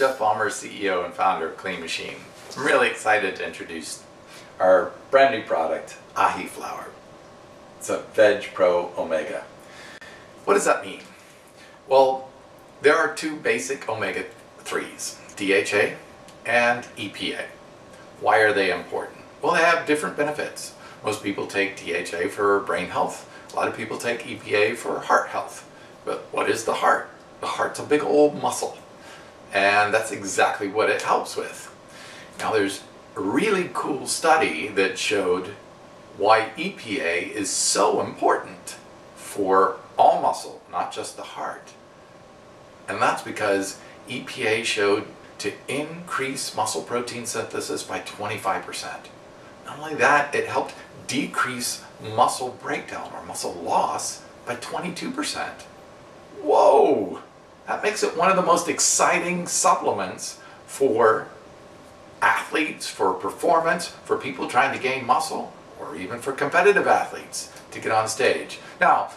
Jeff Balmer, CEO and founder of Clean Machine. I'm really excited to introduce our brand new product, Ahiflower. It's a Veg Pro Omega. What does that mean? Well, there are two basic omega-3s, DHA and EPA. Why are they important? Well, they have different benefits. Most people take DHA for brain health. A lot of people take EPA for heart health. But what is the heart? The heart's a big old muscle, and that's exactly what it helps with. Now, there's a really cool study that showed why EPA is so important for all muscle, not just the heart. And that's because EPA showed to increase muscle protein synthesis by 25%. Not only that, it helped decrease muscle breakdown or muscle loss by 22%. Whoa! That makes it one of the most exciting supplements for athletes, for performance, for people trying to gain muscle, or even for competitive athletes to get on stage. Now,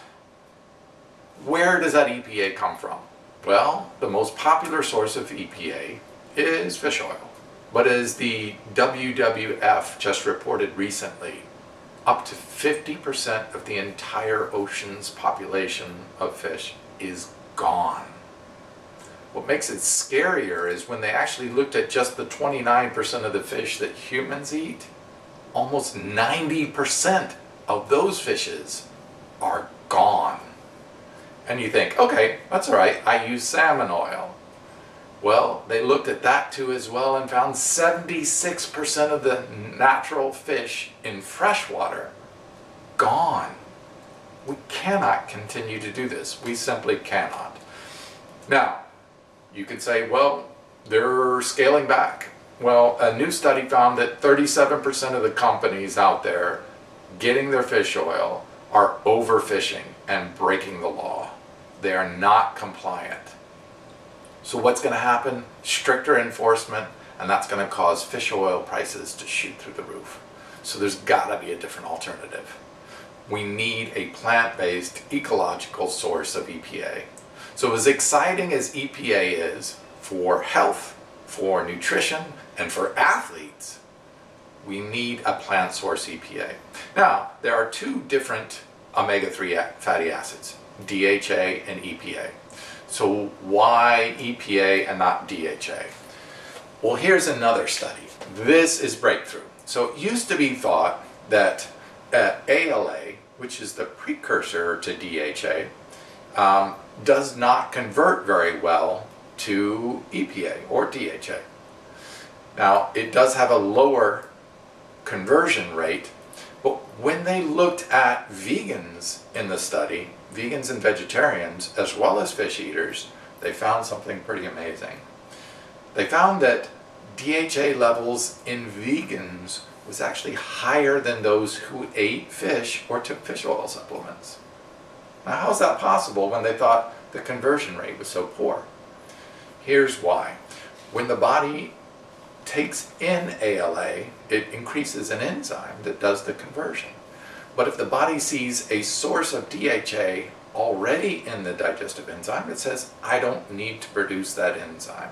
where does that EPA come from? Well, the most popular source of EPA is fish oil. But as the WWF just reported recently, up to 50% of the entire ocean's population of fish is gone. What makes it scarier is when they actually looked at just the 29% of the fish that humans eat, almost 90% of those fishes are gone. And you think, okay, that's all right, I use salmon oil. Well, they looked at that too as well and found 76% of the natural fish in freshwater gone. We cannot continue to do this. We simply cannot. Now, you could say, well, they're scaling back. Well, a new study found that 37% of the companies out there getting their fish oil are overfishing and breaking the law. They are not compliant. So what's going to happen? Stricter enforcement, and that's going to cause fish oil prices to shoot through the roof. So there's got to be a different alternative. We need a plant-based, ecological source of EPA. So as exciting as EPA is for health, for nutrition, and for athletes, we need a plant source EPA. Now, there are two different omega-3 fatty acids, DHA and EPA. So why EPA and not DHA? Well, here's another study. This is breakthrough. So it used to be thought that ALA, which is the precursor to DHA, does not convert very well to EPA or DHA. Now, it does have a lower conversion rate, but when they looked at vegans in the study, vegans and vegetarians, as well as fish eaters, they found something pretty amazing. They found that DHA levels in vegans was actually higher than those who ate fish or took fish oil supplements. Now, how is that possible when they thought the conversion rate was so poor? Here's why. When the body takes in ALA, it increases an enzyme that does the conversion. But if the body sees a source of DHA already in the digestive enzyme, it says, I don't need to produce that enzyme.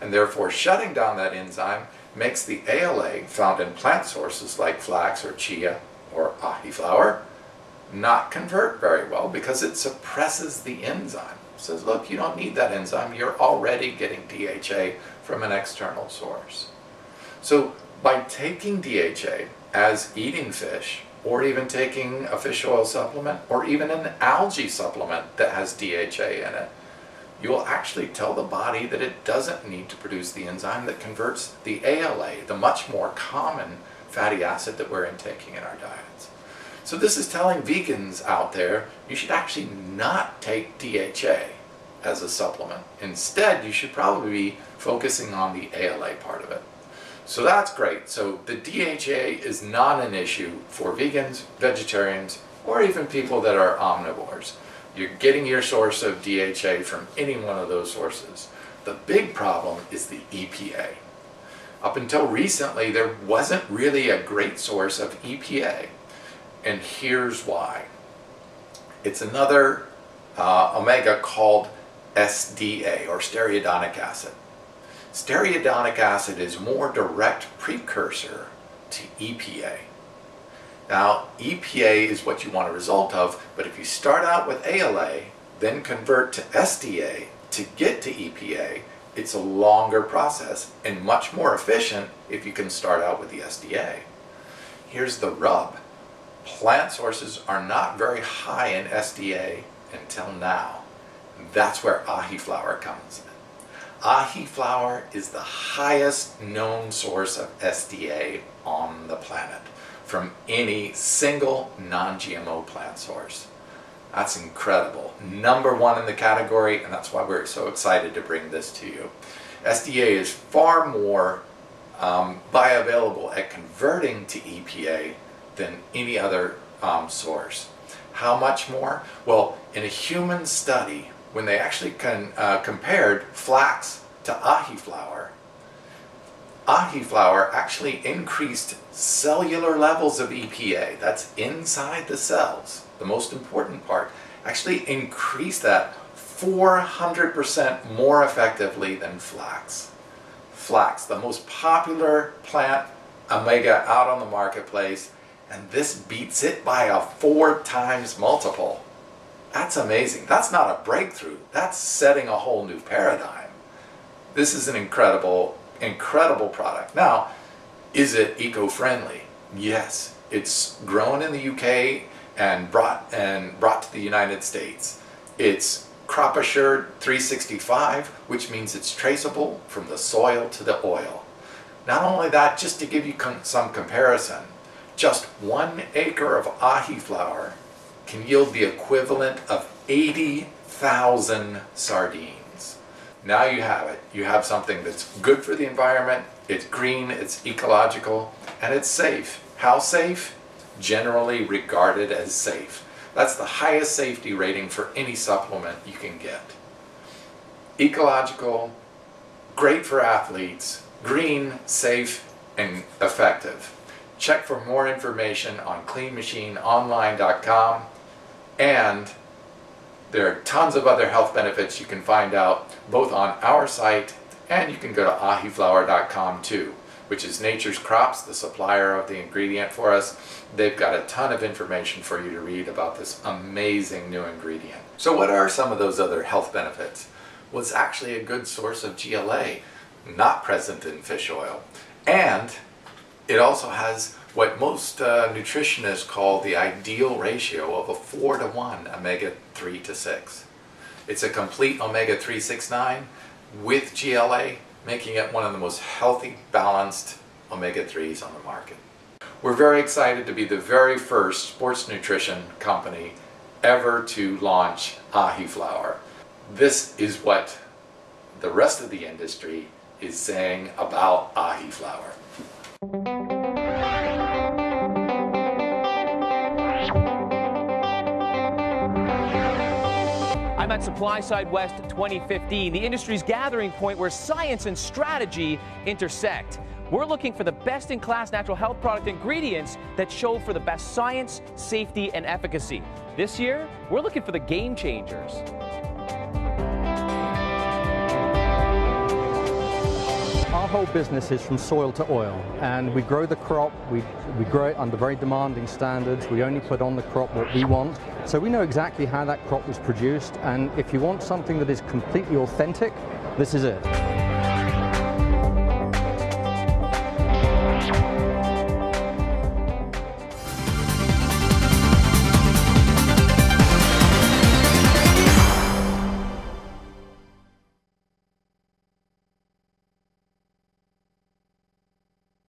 And therefore, shutting down that enzyme makes the ALA found in plant sources like flax or chia or ahiflower not convert very well because it suppresses the enzyme. It says, look, you don't need that enzyme. You're already getting DHA from an external source. So by taking DHA as eating fish, or even taking a fish oil supplement, or even an algae supplement that has DHA in it, you will actually tell the body that it doesn't need to produce the enzyme that converts the ALA, the much more common fatty acid that we're intaking in our diets. So this is telling vegans out there, you should actually not take DHA as a supplement. Instead, you should probably be focusing on the ALA part of it. So that's great. So the DHA is not an issue for vegans, vegetarians, or even people that are omnivores. You're getting your source of DHA from any one of those sources. The big problem is the EPA. Up until recently, there wasn't really a great source of EPA. And here's why. It's another omega called SDA, or stearidonic acid. Stearidonic acid is more direct precursor to EPA. Now, EPA is what you want a result of, but if you start out with ALA, then convert to SDA to get to EPA, it's a longer process and much more efficient if you can start out with the SDA. Here's the rub. Plant sources are not very high in SDA until now. That's where Ahiflower comes in. Ahiflower is the highest known source of SDA on the planet from any single non-GMO plant source. That's incredible. Number one in the category, and that's why we're so excited to bring this to you. SDA is far more bioavailable at converting to EPA than any other source. How much more? Well, in a human study, when they actually compared flax to Ahiflower, Ahiflower actually increased cellular levels of EPA. That's inside the cells, the most important part. Actually increased that 400% more effectively than flax. Flax, the most popular plant omega out on the marketplace, and this beats it by a 4 times multiple. That's amazing. That's not a breakthrough. That's setting a whole new paradigm. This is an incredible, incredible product. Now, is it eco-friendly? Yes. It's grown in the UK and brought to the United States. It's Crop Assured 365, which means it's traceable from the soil to the oil. Not only that, just to give you some comparison, just 1 acre of Ahiflower can yield the equivalent of 80,000 sardines. Now you have it. You have something that's good for the environment, it's green, it's ecological, and it's safe. How safe? Generally regarded as safe. That's the highest safety rating for any supplement you can get. Ecological, great for athletes, green, safe, and effective. Check for more information on cleanmachineonline.com, and there are tons of other health benefits you can find out both on our site, and you can go to ahiflower.com too, which is Nature's Crops, the supplier of the ingredient for us. They've got a ton of information for you to read about this amazing new ingredient. So what are some of those other health benefits? Well, it's actually a good source of GLA, not present in fish oil, and it also has what most nutritionists call the ideal ratio of a 4:1 omega-3 to 6. It's a complete omega-369 with GLA, making it one of the most healthy, balanced omega-3s on the market. We're very excited to be the very first sports nutrition company ever to launch Ahiflower. This is what the rest of the industry is saying about Ahiflower. I'm at SupplySide West 2015, the industry's gathering point where science and strategy intersect. We're looking for the best-in-class natural health product ingredients that show for the best science, safety, and efficacy. This year, we're looking for the game changers. Our whole business is from soil to oil, and we grow the crop, we grow it under very demanding standards. We only put on the crop what we want, so we know exactly how that crop was produced, and if you want something that is completely authentic, this is it.